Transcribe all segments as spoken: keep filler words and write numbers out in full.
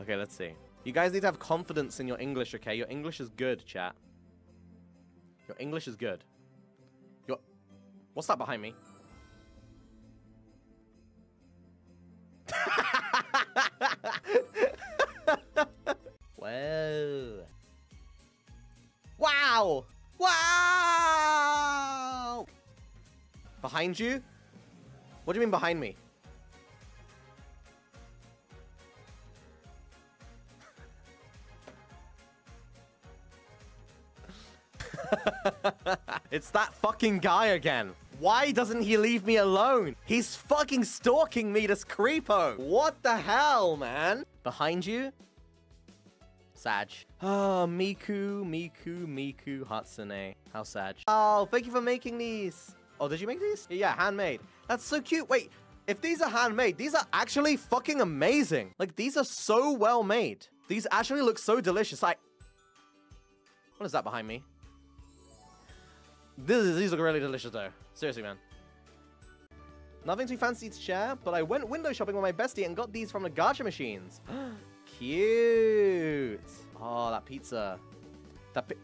Okay, let's see. You guys need to have confidence in your English, okay? Your English is good, chat. Your English is good. Your... What's that behind me? Whoa. Wow! Wow! Behind you? What do you mean behind me? It's that fucking guy again. Why doesn't he leave me alone? He's fucking stalking me, this creepo. What the hell, man? Behind you? Sag. Oh, Miku, Miku, Miku, Hatsune. How sad. Oh, thank you for making these. Oh, did you make these? Yeah, handmade. That's so cute. Wait, if these are handmade, these are actually fucking amazing. Like, these are so well made. These actually look so delicious. I... What is that behind me? These, these look really delicious, though. Seriously, man. Nothing too fancy to share, but I went window shopping with my bestie and got these from the gacha machines. Cute. Oh, that pizza. That pi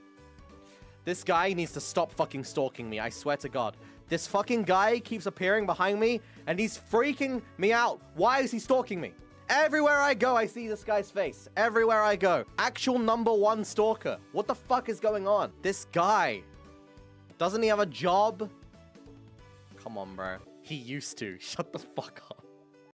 This guy needs to stop fucking stalking me, I swear to God. This fucking guy keeps appearing behind me, and he's freaking me out. Why is he stalking me? Everywhere I go, I see this guy's face. Everywhere I go. Actual number one stalker. What the fuck is going on? This guy... Doesn't he have a job? Come on, bro. He used to. Shut the fuck up.